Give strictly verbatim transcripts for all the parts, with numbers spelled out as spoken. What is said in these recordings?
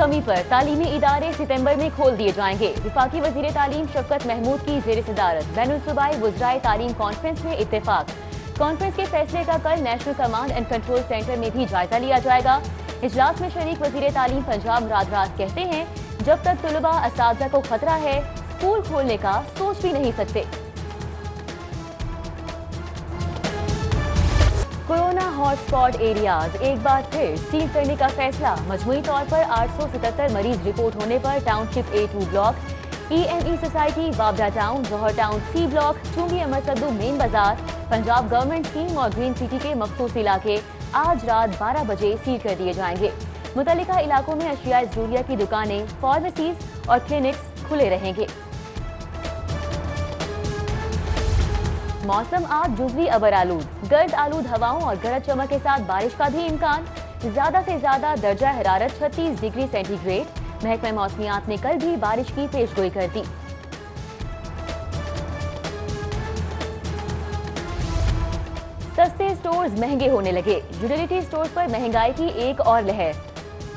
कमी पर तालीमी इदारे सितंबर में खोल दिए जाएंगे। विफाकी वजीर तालीम शफकत महमूद की जेर सदारत बैनुल-सूबाई वुज़राए तालीम कॉन्फ्रेंस में इत्तेफाक। कॉन्फ्रेंस के फैसले का कल national command and control centre में भी जायजा लिया जाएगा। इजलास में शरीक वजीर तालीम पंजाब मुराद राज कहते हैं, जब तक तुलबा असातिज़ा को खतरा है, स्कूल खोलने का सोच भी नहीं सकते। कोरोना हॉटस्पॉट एरियाज एक बार फिर सील करने का फैसला। मजमुई तौर पर आठ सौ सतहत्तर मरीज रिपोर्ट होने पर township A two block, EME society, Babra town, Johar town C block, Chungi Amar Sidhu main बाजार, पंजाब गवर्नमेंट स्कीम और ग्रीन सिटी के मखसूस इलाके आज रात बारह बजे सील कर दिए जाएंगे। मुतल्लिका इलाकों में अशिया जरूरिया की दुकानें, फार्मेसीज और क्लिनिक्स खुले रहेंगे। मौसम आज जुजवी अबर आलूद, गर्द आलूद हवाओं और गरज चमक के साथ बारिश का भी इम्कान। ज्यादा से ज्यादा दर्जा हरारत छत्तीस डिग्री सेंटीग्रेड। महकमा मौसमियात ने कल भी बारिश की पेशगोई कर दी। सस्ते स्टोर्स महंगे होने लगे। यूटिलिटी स्टोर्स पर महंगाई की एक और लहर।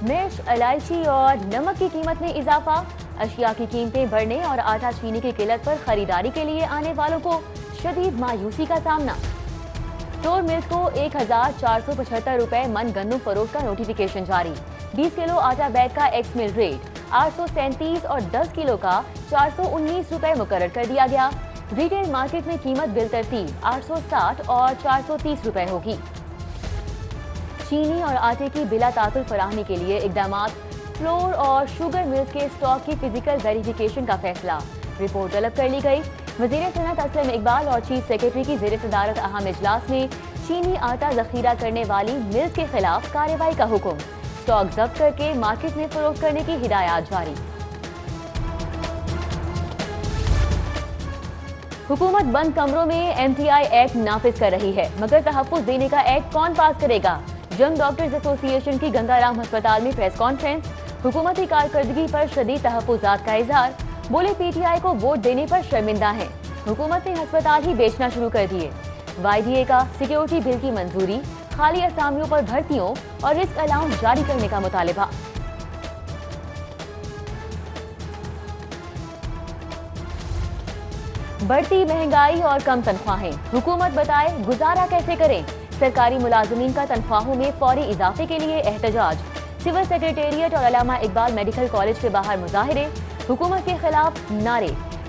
मिर्च, इलायची और नमक की कीमत में इजाफा। अशिया की कीमतें बढ़ने और आटा चीनी की किल्लत पर खरीदारी के लिए आने वालों को शदीद मायूसी का सामना। स्टोर मिल्क को एक हजार चार सौ पचहत्तर रुपए मन गन्नू फरोख्त का नोटिफिकेशन जारी। बीस किलो आटा बैग का एक्स मिल रेट आठ सौ सैंतीस और दस किलो का चार सौ उन्नीस रुपए मुकर्रर कर दिया गया। रिटेल मार्केट में कीमत बिल तरतीब आठ सौ साठ और चार सौ तीस रुपए होगी। चीनी और आटे की बिला तातुल फराहमी के लिए इकदाम। फ्लोर और शुगर मिल्स के स्टॉक की फिजिकल वेरिफिकेशन का फैसला। रिपोर्ट तलब कर ली गई। वजीर सनत असलम इकबाल और चीफ सेक्रेटरी की जेर सदारत अहम इजलास में चीनी आटा जखीरा करने वाली मिल्स के खिलाफ कार्रवाई का हुक्म। स्टॉक जब्त करके मार्केट में फरोख्त करने की हिदायत जारी। हुकूमत बंद कमरों में एमटीआई एक्ट नाफिज कर रही है, मगर तहफ़्फ़ुज़ देने का एक्ट कौन पास करेगा। जंग डॉक्टर्स एसोसिएशन की गंगाराम अस्पताल में प्रेस कॉन्फ्रेंस। हुकूमती कारकर्दगी पर शदीद तहफ़्फ़ुज़ात का इजहार। बोले पीटीआई को वोट देने पर शर्मिंदा है। हुकूमत ने अस्पताल ही बेचना शुरू कर दिए। वाईडीए का सिक्योरिटी बिल की मंजूरी। खाली असामियों पर भर्तियों और रिस्क अलाउंस जारी करने का मुतालबा। बढ़ती महंगाई और कम तनख्वाहें। हुकूमत बताए गुजारा कैसे करें। सरकारी मुलाजमीन का तनख्वाहों में फौरी इजाफे के लिए एहतजाज। सिविल सेक्रेटेरिएट और अलामा इकबाल मेडिकल कॉलेज के बाहर मुजाहरे। हुकूमत के खिलाफ नारे।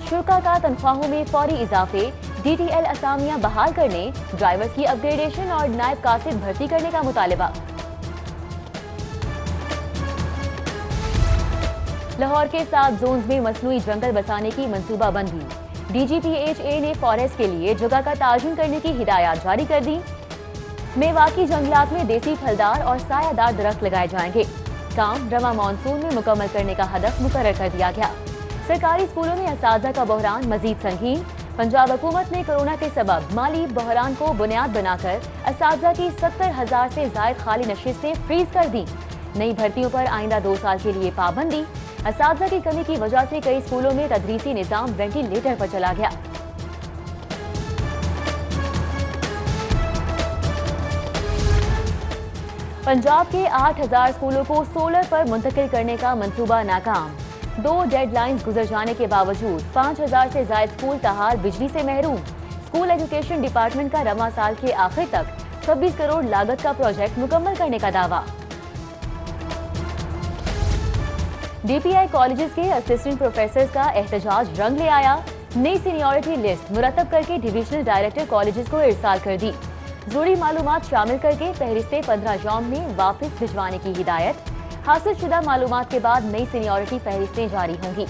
शुरा का तनख्वाहों में फौरी इजाफे। डीटीएल असामियां बहाल करने। ड्राइवर्स की अपग्रेडेशन और नायब कासिद भर्ती करने का मुतालबा। लाहौर के सात जोन में मसनूई जंगल बसाने की मनसूबाबंदी। डीजीटीएचए ने फॉरेस्ट के लिए जगह का ताज़ीन करने की हिदायत जारी कर दी। मेवाकी जंगलात में देसी फलदार और सायादार दरख्त लगाए जाएंगे। काम रमा मानसून में मुकम्मल करने का हदफ मुकर्रर कर दिया गया। सरकारी स्कूलों में असातिज़ा का बहरान मजीद संगीन। पंजाब हुकूमत ने कोरोना के सबब माली बहरान को बुनियाद बनाकर असातिज़ा की सत्तर हजार से ज़ायद खाली नशिस्तें फ्रीज कर दी। नई भर्तियों पर आइंदा दो साल के लिए पाबंदी। असातिज़ा की कमी की वजह से कई स्कूलों में तदरीसी निज़ाम वेंटिलेटर पर चला गया। पंजाब के आठ हजार स्कूलों को सोलर पर मुंतकिल करने का मंसूबा नाकाम। दो डेडलाइंस गुजर जाने के बावजूद पाँच हजार से ज्यादा स्कूल तहार बिजली से महरूम। स्कूल एजुकेशन डिपार्टमेंट का रवां साल के आखिर तक छब्बीस करोड़ लागत का प्रोजेक्ट मुकम्मल करने का दावा। डीपीआई कॉलेजेस के असिस्टेंट प्रोफेसर्स का एहतजाज रंग ले आया। नई सीनियरिटी लिस्ट मुरतब करके डिविजनल डायरेक्टर कॉलेजेस को इरसाल कर दी। जरूरी मालूमात शामिल करके फहरिस्ते पंद्रह जौम में वापस भिजवाने की हिदायत। हासिल शुदा मालूमात के बाद नई सीनियरिटी फहरिस्तें जारी होंगी।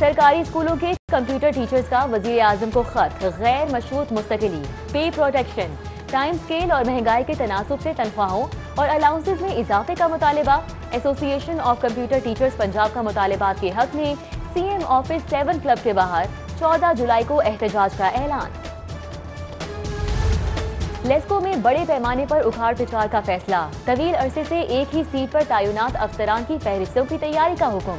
सरकारी स्कूलों के कंप्यूटर टीचर्स का वजीर आजम को खत। गैर मशरूत मुस्तकिली, पे प्रोटेक्शन, टाइम स्केल और महंगाई के तनासब से तनख्वाहों और अलाउंसेज में इजाफे का मुतालबा। Association of computer teachers Punjab का मुतालबा के हक में सीएम ऑफिस सेवन क्लब के बाहर चौदह जुलाई को एहतजाज का ऐलान। लेस्को में बड़े पैमाने पर उखाड़ पिछाड़ का फैसला। तवील अरसे से एक ही सीट पर तैनात अफसरान की फहरिस्तों की तैयारी का हुक्म।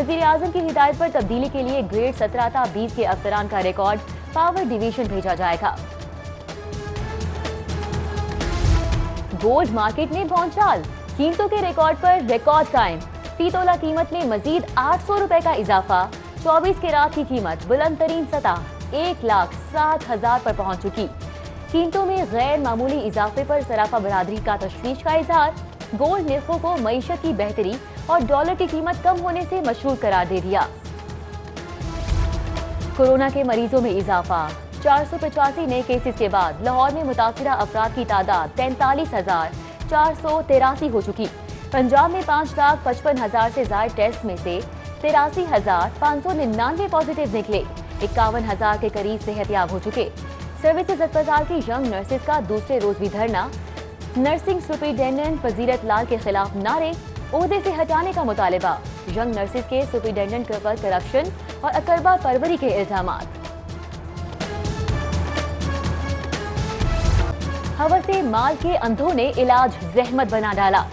वजीर आजम की हिदायत पर तब्दीली के लिए ग्रेड सत्रह ता बीस के अफसरान का रिकॉर्ड पावर डिवीजन भेजा जाएगा। गोल्ड मार्केट ने भौचाल, कीमतों के रिकॉर्ड पर रिकॉर्ड कायम। फी तोला कीमत में मजीद आठ सौ रुपए का इजाफा। चौबीस कैरेट की कीमत बुलंद तरीन सतह एक लाख सात हजार पर पहुँच चुकी। कीमतों में गैर मामूली इजाफे पर सराफा बरादरी का तशवीश का इजहार। गोल्ड निरखों को मईशत की बेहतरी और डॉलर की कीमत कम होने से मशहूर करार दे दिया। कोरोना के मरीजों में इजाफा, चार सौ पचासी नए केसेस के बाद लाहौर में मुतासरा अफराद की तादाद तैंतालीस हजार चार सौ तिरासी हो चुकी। पंजाब में पाँच लाख पचपन हजार से ज्यादा टेस्ट में से तिरासी हजार पाँच सौ निन्यानवे पॉजिटिव निकले। इक्यावन हजार के करीब सेहतयाब हो चुके। सर्विसेज अस्पताल की यंग नर्सेज का दूसरे रोज भी धरना। नर्सिंग सुपरिटेंडेंट फजीरत लाल के खिलाफ नारे, ओहदे से हटाने का मुतालबा। यंग नर्सेज के सुपरिटेंडेंट पर करप्शन और अकरबा परवरी के इल्जाम। हवा से माल के अंधों ने इलाज जहमत बना डाला।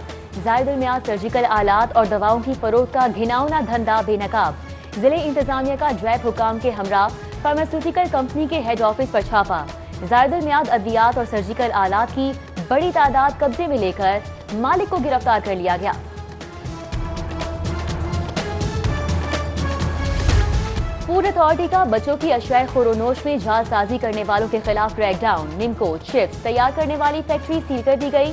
जायदुल मियाद सर्जिकल आलात और दवाओं की फरोख्त का घिनौना धंधा बेनकाब। जिले इंतजामिया का जैब हुकाम के हमरा फार्मास्यूटिकल कंपनी के हेड ऑफिस पर छापा। जायदुल मियाद अद्वियात और सर्जिकल आलात की बड़ी तादाद कब्जे में लेकर मालिक को गिरफ्तार कर लिया गया। फूड अथॉरिटी का बच्चों की अशियाए खुरोनोश में जालसाजी करने वालों के खिलाफ क्रैकडाउन। निम्को चिप्स तैयार करने वाली फैक्ट्री सील कर दी गई।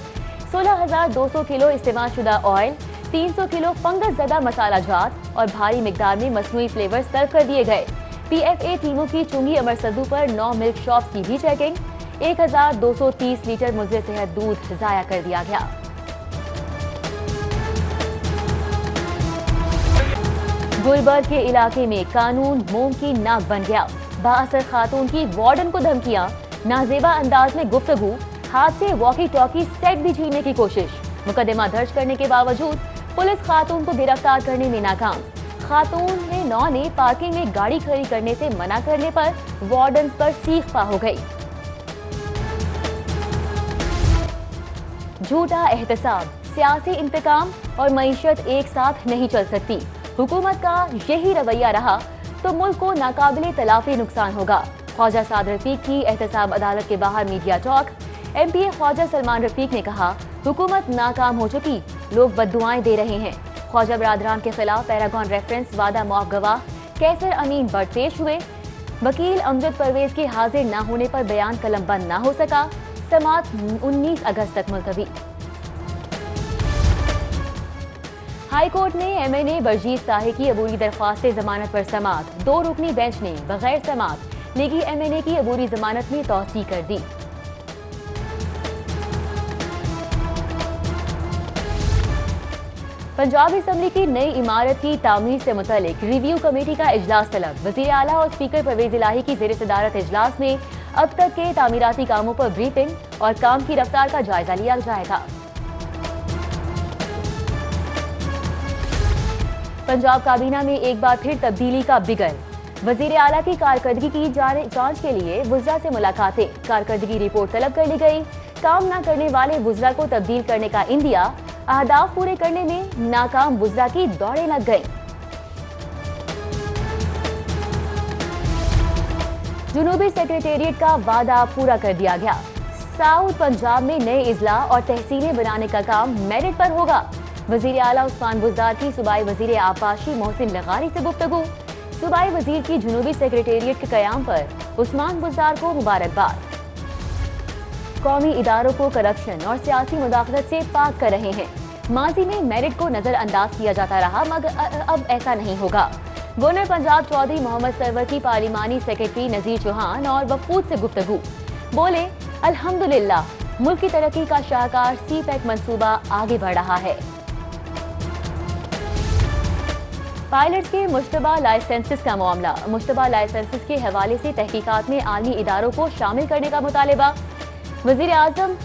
सोलह हजार दो सौ किलो इस्तेमाल शुदा ऑयल, तीन सौ किलो फंगस ज़दा मसाला जात और भारी मिकदार में मस्नूई फ्लेवर सर्व कर दिए गए। पीएफए टीमों की चुंगी अमर सद्दू पर नौ मिल्क शॉप्स की भी चेकिंग। एक हजार दो सौ तीस लीटर मुजरे सेहत दूध ज़ाया कर दिया गया। गुलबर्ग के इलाके में कानून मोम की नाक बन गया। बाअसर खातून की वार्डन को धमकियां, नाजेबा अंदाज में गुफ्तगू, हाथ से वॉकी टॉकी सेट भी छीनने की कोशिश। मुकदमा दर्ज करने के बावजूद पुलिस खातून को गिरफ्तार करने में नाकाम। खातून ने नौ ने पार्किंग में गाड़ी खड़ी करने से मना करने पर वार्डन पर सीख पा हो गई। झूठा एहतसाब, सियासी इंतकाम और मईशत एक साथ नहीं चल सकती। हुकूमत का यही रवैया रहा तो मुल्क को नाकाबिले तलाफी नुकसान होगा। ख्वाजा सलमान रफीक की एहतसाब अदालत के बाहर media talk. MPA Khwaja Salman Rafique ने कहा, हुकूमत नाकाम हो चुकी, लोग बददुआएं दे रहे हैं। ख्वाजा बरादरान के खिलाफ पैरागॉन रेफरेंस वादा माफ गवाह कैसर अमीन बट पेश हुए। वकील अमजद परवेज के हाजिर न होने पर बयान कलमबंद न हो सका। समात उन्नीस अगस्त तक मुलतवी। हाई कोर्ट ने एमएनए बरजीत साहे की अबूरी दरख्वास्त जमानत पर समात। दो रुकनी बेंच ने बगैर समात लेगी एमएनए की अबूरी जमानत में तौसी कर दी। पंजाब असम्बली की नई इमारत की तामीर से मुतालिक रिव्यू कमेटी का इजलास तलब। वजीर आला और स्पीकर परवेज इलाही की ज़ेरे सदारत इजलास में अब तक के तामीराती कामों पर ब्रीफिंग और काम की रफ्तार का जायजा लिया जाएगा। पंजाब काबीना में एक बार फिर तब्दीली का बिगल। वजीर आला की कारकर्दगी की जांच के लिए वुज़रा से मुलाकातें। कारकर्दगी रिपोर्ट तलब कर ली गई। काम न करने वाले वुज़रा को तब्दील करने का इंदिया। अहदाफ पूरे करने में नाकाम वुज़रा की दौड़ें लग गई। जुनूबी सेक्रेटेरिएट का वादा पूरा कर दिया गया। साउथ पंजाब में नए इजला और तहसीलें बनाने का काम मेरिट पर होगा। वजीर आला उस्मान बुज़दार की सूबाई वजीर आबाशी मोहसिन लगारी से गुफ्तगू। सूबाई वजीर की जुनूबी सेक्रेटेरिएट के कयाम पर उस्मान बुज़दार को मुबारकबाद। कौमी इदारों को करप्शन और सियासी मुदाखलत से पाक कर रहे हैं। माजी में मेरिट को नज़रअंदाज किया जाता रहा, मगर अब ऐसा नहीं होगा। गवर्नर पंजाब चौधरी मोहम्मद सरवर की पार्लिमानी सेक्रेटरी नजीर चौहान और वफूद से गुफ्तगू। बोले, अल्हम्दुलिल्लाह मुल्क की तरक्की का शाहकार सी पैक मनसूबा आगे बढ़ रहा है। पायलट के मुश्तबा लाइसेंसेस का मामला। मुश्तबा लाइसेंसेस के हवाले से तहकीकात में आलमी इदारों को शामिल करने का मुतालबा। वज़ीर आज़म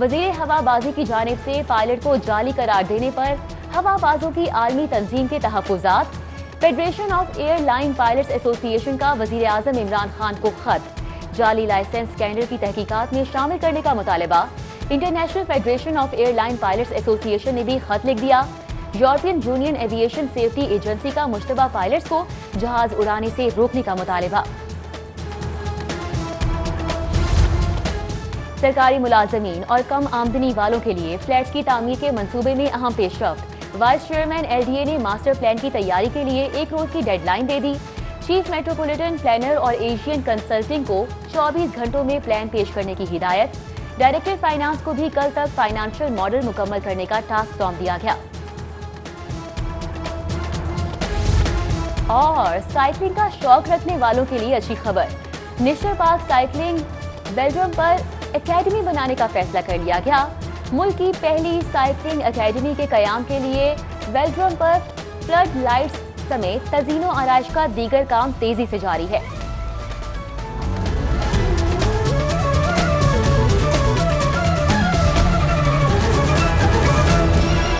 वज़ीर हवाबाजी की जानिब से पायलट को जाली करार देने पर हवाबाजों की आलमी तंजीम के तहफ़्फ़ुज़ात। Federation of airline pilots association का वज़ीर आज़म इमरान खान को खत। जाली लाइसेंस स्कैंडल की तहकीकात में शामिल करने का मुतालबा। International federation of airline pilots association ने भी खत लिख दिया। European union aviation safety agency का मुश्तबा पायलट्स को जहाज उड़ाने से रोकने का मुतालबा। सरकारी मुलाजमीन और कम आमदनी वालों के लिए फ्लैट की तामीर के मंसूबे में अहम पेशरफ। Vice chairman L D A ने मास्टर प्लान की तैयारी के लिए एक रोज की डेडलाइन दे दी। चीफ मेट्रोपोलिटन प्लानर और एशियन कंसल्टिंग को चौबीस घंटों में प्लान पेश करने की हिदायत। डायरेक्टर फाइनेंस को भी कल तक फाइनेंशियल मॉडल मुकम्मल करने का टास्क सौंप दिया गया। और साइकिलिंग का शौक रखने वालों के लिए अच्छी खबर, नेशनल पार्क साइकिलिंग बेल्जियम पर एकेडमी बनाने का फैसला कर लिया गया। मुल्क की पहली साइकिलिंग एकेडमी के कयाम के लिए बेल्जियम पर फ्लड लाइट्स समेत तजीनों आराइश का दीगर काम तेजी से जारी है।